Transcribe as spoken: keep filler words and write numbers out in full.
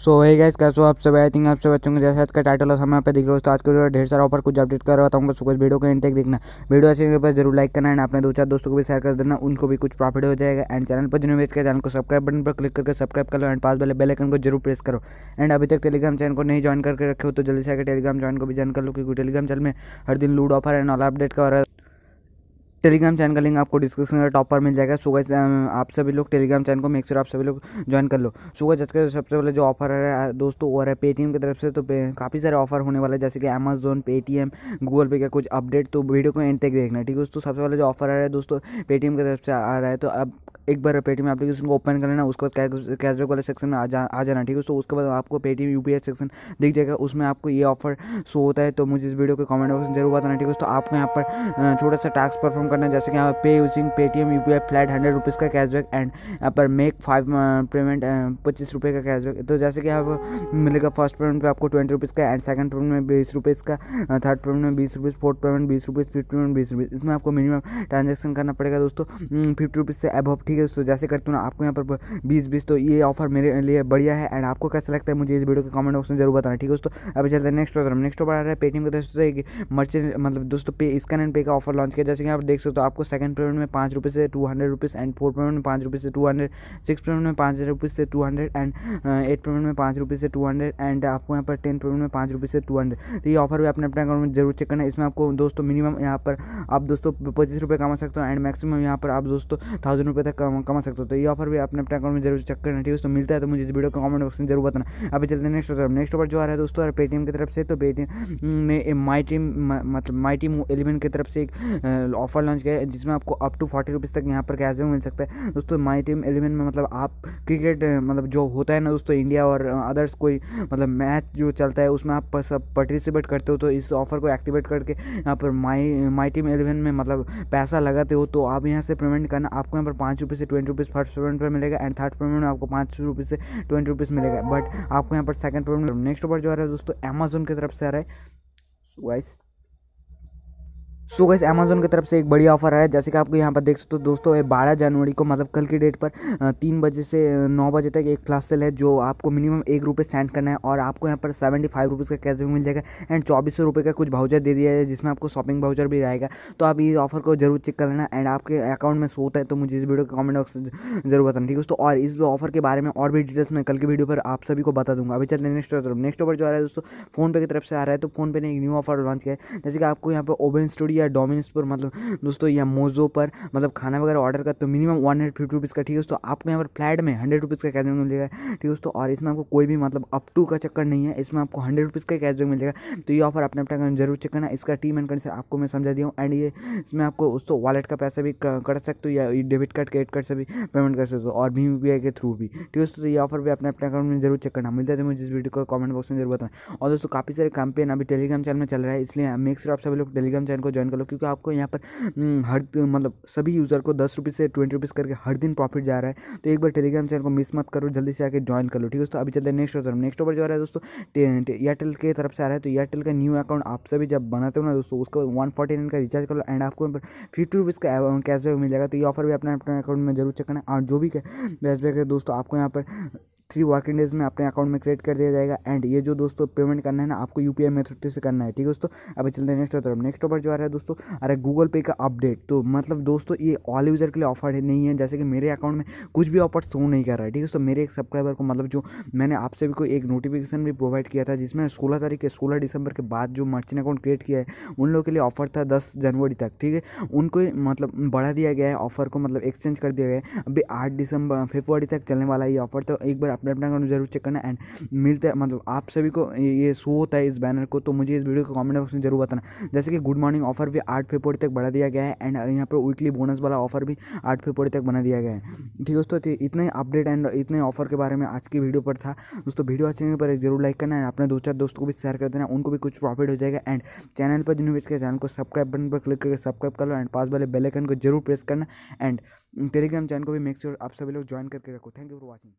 सो hey guys, कैसे हो आप सब। आई थिंक आप सब अच्छे होंगे। जैसे आज का टाइटल और हमें यहाँ पे दिख रहा है, तो आज के ढेर सारा ऑफर कुछ अपडेट कर रहा था। कुछ वीडियो को एंड तक देखना, वीडियो अच्छी मेरे पास जरूर लाइक करना एंड अपने दो चार दोस्तों को भी शेयर कर देना, उनको भी कुछ प्रॉफिट हो जाएगा। एंड चैनल पर जो निवेश किया, चैनल को सब्सक्राइब बटन पर क्लिक करके सब्सक्राइब कर लो एंड पास वाले बेल आइकन को जरूर प्रेस करो। एंड अभी तक टेलीग्राम चैनल को नहीं ज्वाइन करके रखे हो तो जल्दी से आकर टेलीग्राम चैनल को भी ज्वाइन कर लो, क्योंकि टेलीग्राम चैनल में हर दिन लूड ऑफर एंड ऑल अपडेट कर रहा है। टेलीग्राम चैनल का लिंक आपको डिस्क्रिप्शन में टॉप पर मिल जाएगा। सो गाइस, आप सभी लोग टेलीग्राम चैनल को मेक श्योर आप सभी लोग ज्वाइन कर लो। सो गाइस, आज का सबसे पहले जो ऑफर है दोस्तों वो है पेटीएम की तरफ से। तो काफ़ी सारे ऑफर होने वाले हैं, जैसे कि अमेजोन, पेटीएम, गूगल पे का कुछ अपडेट। तो वीडियो को एंड तक देखना, ठीक है। तो सबसे पहले जो ऑफर आ रहा है दोस्तों पेटीएम की तरफ से आ रहा है, तो अब एक बार पेटीएम एप्लीकेशन को ओपन कर लेना, उसके बाद कैशबैक वाले सेक्शन में आ जा आ जाना, ठीक है। तो उसके बाद आपको पेटीएम यूपीआई सेक्शन दिख जाएगा, उसमें आपको ये ऑफर शो होता है। तो मुझे इस वीडियो के कमेंट बॉक्स में जरूर बताना, ठीक है। तो आपको यहाँ पर छोटा सा टास्क परफॉर्म करना है, जैसे कि यहाँ पे using Paytm UPI flat hundred rupees का कैशबैक एंड यहाँ पर मेक फाइव पेमेंट पच्चीस रुपये का कैशबैक। तो जैसे कि आप मिलेगा फर्स्ट पेमेंट पर आपको ट्वेंटी रुपीज़ का एंड सेकंड पेमेंट में बीस रुपीज़ का, थर्ड पेमेंट में बीस रुपीज़, फोर्थ पेमेंट बीस रुपीज़, फिफ्थ पेमेंट बीस रुपीज़। इसमें आपको मिनिमम ट्रांजेक्शन करना पड़ेगा दोस्तों फिफ्टी रुपीज़ से अबव, ठीक है। तो जैसे करते हो ना आपको यहाँ पर बीस बीस। तो ये ऑफर मेरे लिए बढ़िया है एंड आपको कैसा लगता है मुझे इस वीडियो के कमेंट बॉक्स में जरूर बताना, ठीक है। तो अभी चलते हैं नेक्स्ट ऑफर। नेक्स्ट ऑफर आ रहा है पेटीएम के दोस्तों एक मर्चेंट मतलब दोस्तों पे स्कैन एंड पे का ऑफर लॉन्च किया। जैसे कि आप देख सकते हो, आपको सेकंड पेमेंट में पाँच रुपये से two hundred rupees and fourth payment में पाँच रुपये से टू हंड्रेड, सिक्स पेमेंट में पाँच रुपीज़ से two hundred and eight payment में पाँच रुपये से टू हंड्रेड एंड आपको यहाँ पर टेन पेमेंट में पाँच रुपये से टू हंड्रेड। तो ये ऑफर भी अपने अपने अकाउंट में जरूर चेक करना है। इसमें आपको दोस्तों मिनिमम यहाँ पर आप दोस्तों पच्चीस रुपये कमा सकते हो एंड मैक्सिमम यहाँ पर आप दोस्तों थाउजेंड रुपये तक कमा सकते हो। तो ये ऑफर भी अपने अपने अकाउंट में जरूर चेक करना, ठीक है। तो मिलता है तो मुझे इस वीडियो का कमेंट बॉक्स में जरूर बताना। अभी चलते हैं नेक्स्ट ऑफर। नेक्स्ट ऑफर जो आ रहा है दोस्तों पेटीएम की तरफ से, तो पेटीएम ने माई टीम मतलब माई टीम इलेवन की तरफ से एक ऑफर लॉन्च किया है, जिसमें आपको अप टू फोर्टी रुपीज़ तक यहाँ पर कैशबैक मिल सकता है दोस्तों। माई टीम इलेवन में मतलब आप क्रिकेट मतलब जो होता है ना दोस्तों, इंडिया और अदर्स कोई मतलब मैच जो चलता है उसमें आप सब पार्टिसिपेट करते हो। तो इस ऑफर को एक्टिवेट करके यहाँ पर माई माई टीम इलेवन में मतलब पैसा लगाते हो, तो आप यहाँ से पेमेंट करना। आपको यहाँ पर पाँच रुपये से ट्वेंटी रुपीज़ फर्स्ट पेमेंट पर मिलेगा एंड थर्ड पेमेंट में आपको पाँच रुपये से ट्वेंटी रुपीज़ मिलेगा, बट आपको यहाँ पर सेकंड पेमेंट। नेक्स्ट ऑफर जो आ रहा है दोस्तों अमेजोन की तरफ से आ रहा है। So guys so guys Amazon की तरफ से एक बड़ी ऑफर है, जैसे कि आपको यहाँ पर देख सकते हो दोस्तों बारह जनवरी को मतलब कल की डेट पर तीन बजे से नौ बजे तक एक फ्लैश सेल है, जो आपको मिनिमम एक रुपये सेंड करना है और आपको यहाँ पर सेवेंटी फाइव रुपीज़ का कैशबैक मिल जाएगा एंड चौबीस सौ रुपये का कुछ भाउचर दे दिया जाए, जिसमें आपको शॉपिंग भाउचर भी रहेगा। तो आप इस ऑफर को जरूर चेक कर लेना एंड आपके अकाउंट में शो होता है तो मुझे इस वीडियो के कमेंट बॉक्स जरूर बताना, ठीक है दोस्तों। और इस ऑफर के बारे में और भी डिटेल्स मैं कल की वीडियो पर आप सभी को बता दूँगा। अभी चलते हैं नेक्स्ट ऑफर। नेक्स्ट ऑफर जो आ रहा है दोस्तों फोनपे की तरफ से आ रहा है, तो फोनपे ने एक न्यू ऑफर लॉन्च किया है, जैसे कि आपको यहाँ पर ओवन स्टोरी या डोमिनोस पर मतलब दोस्तों या मोजो पर मतलब खाना वगैरह ऑर्डर करते हो minimum one hundred fifty rupees का, ठीक है। तो आपको यहाँ पर फ्लैट में हंड्रेड रुपीज़ का कैशबैक मिलेगा, ठीक है दोस्तों। और इसमें आपको कोई भी मतलब अप टू का चक्कर नहीं है, इसमें आपको हंड्रेड रुपीज़ का कैशबैक मिलेगा। तो ये ऑफर अपने अपना जरूर चेक करना, इसका टीम एंड कंडीशन आपको मैं समझा दिया हूँ एंड ये इसमें आपको दोस्तों वॉलेट का पैसा भी कर सकते हो या डेबिट कार्ड क्रेडिट कार्ड से भी पेमेंट कर सकते हो और भीम यूपीआई के थ्रू भी, ठीक है दोस्तों। ये ऑफर भी अपने अपने अकाउंट में जरूर चेक करना। मिलता है मुझे इस वीडियो को कमेंट बॉक्स में जरूर बताना। और दोस्तों काफ़ी सारे कैंपेन अभी टेलीग्राम चैनल में चल रहा है, इसलिए मेक श्योर आप सभी लोग टेलीग्राम चैनल को ज्वाइन कर लो, क्योंकि आपको यहाँ पर हर मतलब सभी यूज़र को दस रुपये से ट्वेंटी रुपीज़ करके हर दिन प्रॉफिट जा रहा है। तो एक बार टेलीग्राम चैनल को मिस मत करो, जल्दी से आके ज्वाइन कर लो, ठीक है दोस्तों। अभी चलते हैं नेक्स्ट ऑफर। नेक्स्ट ऑफर जो आ रहा है दोस्तों एयरटेल की तरफ से आ रहा है, तो एयरटेल का न्यू अकाउंट आप सभी जब बनाते हो ना दोस्तों, उसका वन फोर्टी नाइन का रिचार्ज करो एंड आपको यहाँ पर फिफ्टी रुपीज़ का कैशबैक मिल जाएगा। तो ये ऑफर भी अपने अपने अकाउंट में जरूर चेक करना और जो भी कैशबैक है दोस्तों आपको यहाँ पर थ्री वर्किंग डेज में अपने अकाउंट में क्रेडिट कर दिया जाएगा एंड ये जो दोस्तों पेमेंट करना है ना आपको यूपीआई मेथड से करना है, ठीक है दोस्तों। अभी चलते हैं नेक्स्ट ऑफर। नेक्स्ट ऑफर जो आ रहा है दोस्तों अरे गूगल पे का अपडेट, तो मतलब दोस्तों ये ऑल यूज़र के लिए ऑफर नहीं है, जैसे कि मेरे अकाउंट में कुछ भी ऑफर शो नहीं कर रहा है, ठीक है दोस्तों। मेरे एक सब्सक्राइबर को मतलब जो मैंने आप सभी को एक नोटिफिकेशन भी प्रोवाइड किया था, जिसमें सोलह तारीख के सोलह दिसंबर के बाद जो मर्चेंट अकाउंट क्रिएट किया है उन लोगों के लिए ऑफर था दस जनवरी तक, ठीक है। उनको मतलब बढ़ा दिया गया है ऑफर को, मतलब एक्सचेंज कर दिया गया है। अभी आठ दिसंबर फेब्रुवरी तक चलने वाला ये ऑफर, तो एक बार अपना अपना जरूर चेक करना एंड मिलता है मतलब आप सभी को ये शो होता है इस बैनर को, तो मुझे इस वीडियो को कमेंट बॉक्स में जरूर बताना। जैसे कि गुड मॉर्निंग ऑफर भी आठ फेब्रुअरी तक बढ़ा दिया गया है एंड यहाँ पर वीकली बोनस वाला ऑफर भी आठ फेब्रुअरी तक बना दिया गया है, ठीक है दोस्तों। इतने अपडेट एंड इतने ऑफर के बारे में आज की वीडियो पर था दोस्तों। वीडियो अच्छी पर जरूर लाइक करना है, अपने दो चार दोस्तों को भी शेयर कर देना, उनको भी कुछ प्रॉफिट हो जाएगा। एंड चैनल पर जिन्होंने इसके चैनल को सब्सक्राइब बटन पर क्लिक करके सब्सक्राइब कर लो एंड पास वाले बेल आइकन को जरूर प्रेस करना एंड टेलीग्राम चैनल को भी मेक श्योर आप सभी लोग ज्वाइन करके रखो। Thank you for watching.